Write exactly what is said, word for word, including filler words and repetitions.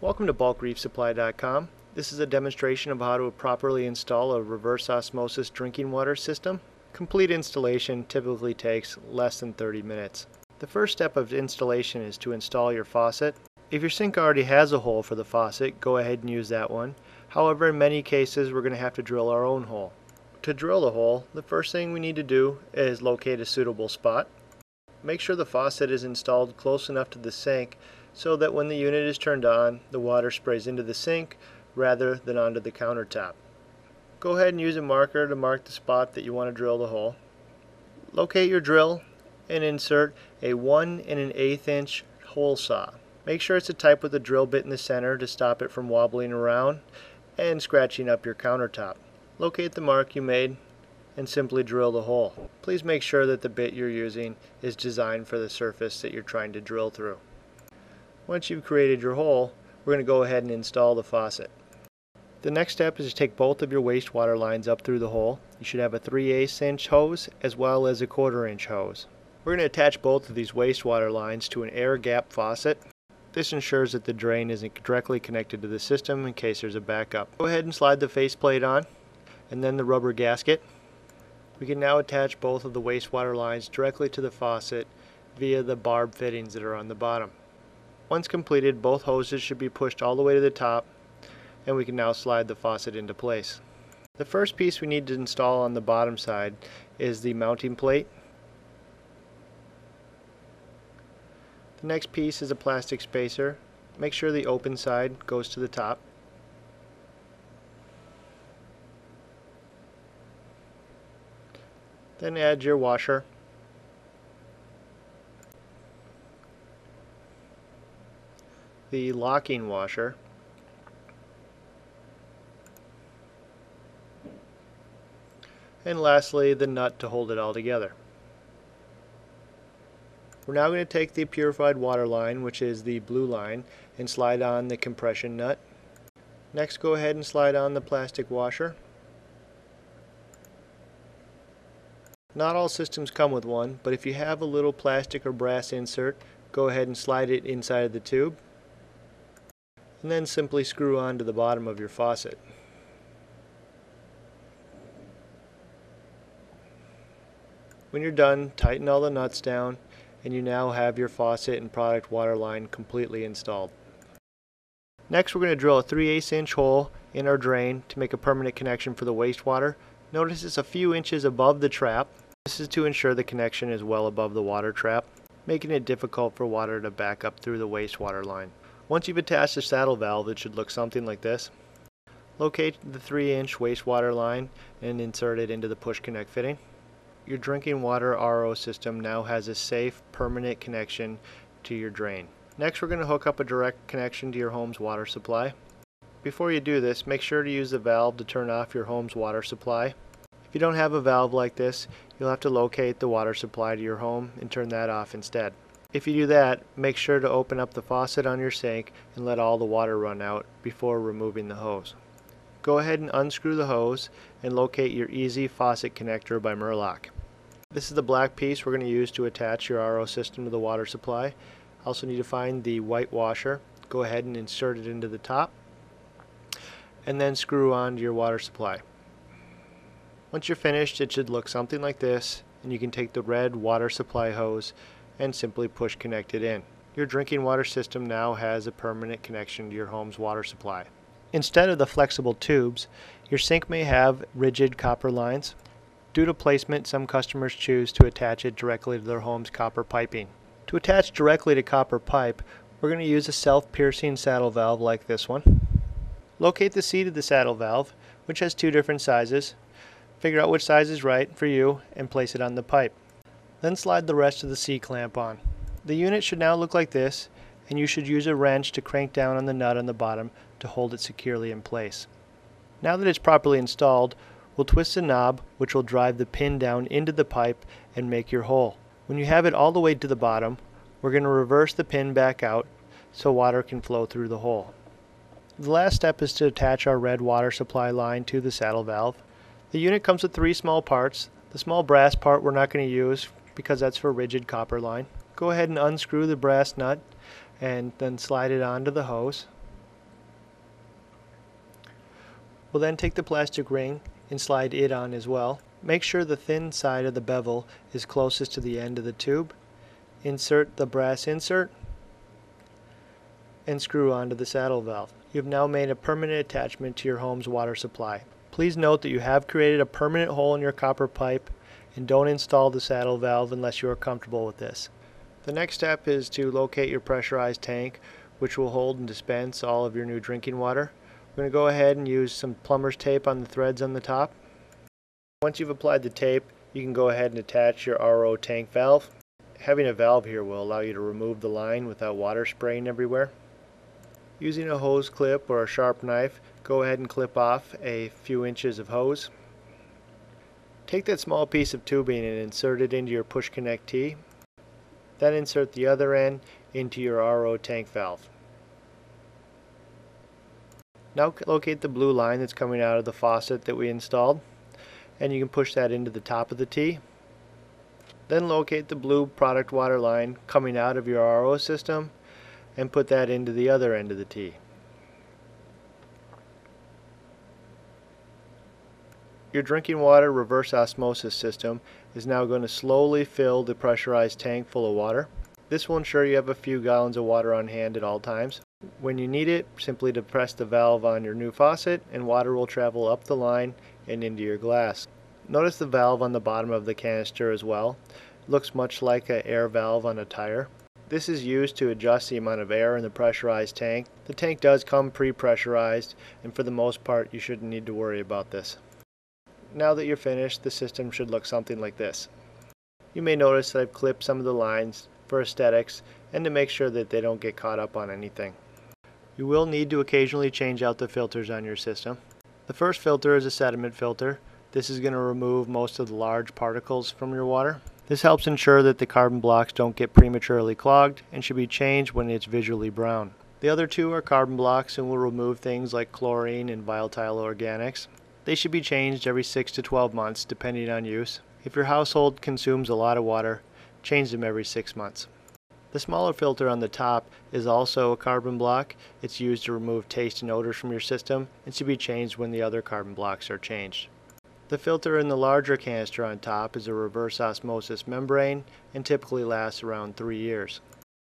Welcome to Bulk Reef Supply dot com. This is a demonstration of how to properly install a reverse osmosis drinking water system. Complete installation typically takes less than thirty minutes. The first step of installation is to install your faucet. If your sink already has a hole for the faucet, go ahead and use that one. However, in many cases we're going to have to drill our own hole. To drill the hole, the first thing we need to do is locate a suitable spot. Make sure the faucet is installed close enough to the sink so that when the unit is turned on, the water sprays into the sink rather than onto the countertop. Go ahead and use a marker to mark the spot that you want to drill the hole. Locate your drill and insert a one and an eighth inch hole saw. Make sure it's a type with a drill bit in the center to stop it from wobbling around and scratching up your countertop. Locate the mark you made and simply drill the hole. Please make sure that the bit you're using is designed for the surface that you're trying to drill through. Once you've created your hole, we're going to go ahead and install the faucet. The next step is to take both of your wastewater lines up through the hole. You should have a three eighths inch hose as well as a quarter inch hose. We're going to attach both of these wastewater lines to an air gap faucet. This ensures that the drain isn't directly connected to the system in case there's a backup. Go ahead and slide the faceplate on, and then the rubber gasket. We can now attach both of the wastewater lines directly to the faucet via the barb fittings that are on the bottom. Once completed, both hoses should be pushed all the way to the top, and we can now slide the faucet into place. The first piece we need to install on the bottom side is the mounting plate. The next piece is a plastic spacer. Make sure the open side goes to the top. Then add your washer. The locking washer. And lastly, the nut to hold it all together. We're now going to take the purified water line, which is the blue line, and slide on the compression nut. Next, go ahead and slide on the plastic washer. Not all systems come with one, but if you have a little plastic or brass insert, go ahead and slide it inside of the tube, and then simply screw onto the bottom of your faucet. When you're done, tighten all the nuts down, and you now have your faucet and product water line completely installed. Next, we're going to drill a three eighths inch hole in our drain to make a permanent connection for the wastewater. Notice it's a few inches above the trap. This is to ensure the connection is well above the water trap, making it difficult for water to back up through the wastewater line. Once you've attached the saddle valve, it should look something like this. Locate the three inch wastewater line and insert it into the push connect fitting. Your drinking water R O system now has a safe, permanent connection to your drain. Next, we're going to hook up a direct connection to your home's water supply. Before you do this, make sure to use the valve to turn off your home's water supply. If you don't have a valve like this, you'll have to locate the water supply to your home and turn that off instead. If you do that, make sure to open up the faucet on your sink and let all the water run out before removing the hose. Go ahead and unscrew the hose and locate your Easy Faucet Connector by Murloc. This is the black piece we're going to use to attach your R O system to the water supply. Also need to find the white washer. Go ahead and insert it into the top, and then screw on to your water supply. Once you're finished, it should look something like this, and you can take the red water supply hose and simply push connect it in. Your drinking water system now has a permanent connection to your home's water supply. Instead of the flexible tubes, your sink may have rigid copper lines. Due to placement, some customers choose to attach it directly to their home's copper piping. To attach directly to copper pipe, we're going to use a self-piercing saddle valve like this one. Locate the seat of the saddle valve, which has two different sizes. Figure out which size is right for you and place it on the pipe. Then slide the rest of the C-clamp on. The unit should now look like this, and you should use a wrench to crank down on the nut on the bottom to hold it securely in place. Now that it's properly installed, we'll twist the knob, which will drive the pin down into the pipe and make your hole. When you have it all the way to the bottom, we're going to reverse the pin back out so water can flow through the hole. The last step is to attach our red water supply line to the saddle valve. The unit comes with three small parts. The small brass part we're not going to use because that's for rigid copper line. Go ahead and unscrew the brass nut and then slide it onto the hose. We'll then take the plastic ring and slide it on as well. Make sure the thin side of the bevel is closest to the end of the tube. Insert the brass insert and screw onto the saddle valve. You've now made a permanent attachment to your home's water supply. Please note that you have created a permanent hole in your copper pipe, and don't install the saddle valve unless you are comfortable with this. The next step is to locate your pressurized tank, which will hold and dispense all of your new drinking water. We're going to go ahead and use some plumber's tape on the threads on the top. Once you've applied the tape, you can go ahead and attach your R O tank valve. Having a valve here will allow you to remove the line without water spraying everywhere. Using a hose clip or a sharp knife, go ahead and clip off a few inches of hose. Take that small piece of tubing and insert it into your push connect tee. Then insert the other end into your R O tank valve. Now locate the blue line that's coming out of the faucet that we installed, and you can push that into the top of the tee. Then locate the blue product water line coming out of your R O system and put that into the other end of the tee. Your drinking water reverse osmosis system is now going to slowly fill the pressurized tank full of water. This will ensure you have a few gallons of water on hand at all times. When you need it, simply depress the valve on your new faucet and water will travel up the line and into your glass. Notice the valve on the bottom of the canister as well. It looks much like an air valve on a tire. This is used to adjust the amount of air in the pressurized tank. The tank does come pre-pressurized, and for the most part you shouldn't need to worry about this. Now that you're finished, the system should look something like this. You may notice that I've clipped some of the lines for aesthetics and to make sure that they don't get caught up on anything. You will need to occasionally change out the filters on your system. The first filter is a sediment filter. This is going to remove most of the large particles from your water. This helps ensure that the carbon blocks don't get prematurely clogged and should be changed when it's visually brown. The other two are carbon blocks and will remove things like chlorine and volatile organics. They should be changed every six to twelve months depending on use. If your household consumes a lot of water, change them every six months. The smaller filter on the top is also a carbon block. It's used to remove taste and odors from your system and should be changed when the other carbon blocks are changed. The filter in the larger canister on top is a reverse osmosis membrane and typically lasts around three years.